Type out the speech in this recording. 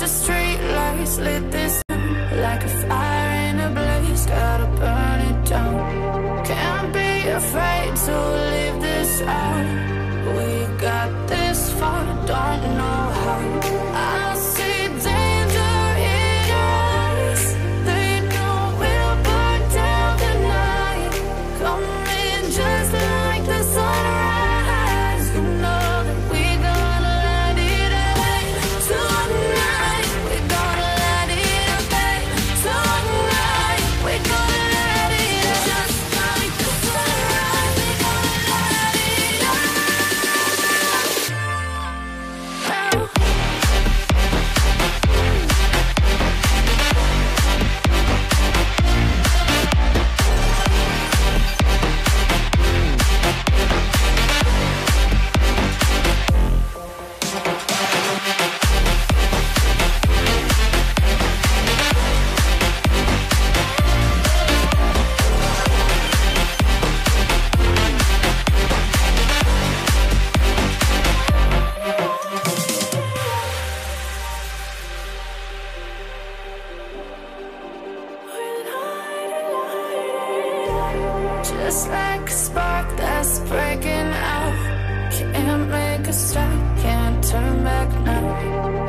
the street lights lit this up like a fire in a blaze, gotta burn it down. Can't be afraid to leave this out. We got this far, don't know how. I see danger in us, they know we'll burn down the night. Come in just like the sunrise, you know that we gonna light it up tonight. We gonna light it up tonight. We gonna light it up just like the sunrise. We gonna light it up. Oh. Just like a spark that's breaking out, can't make a stop, can't turn back now.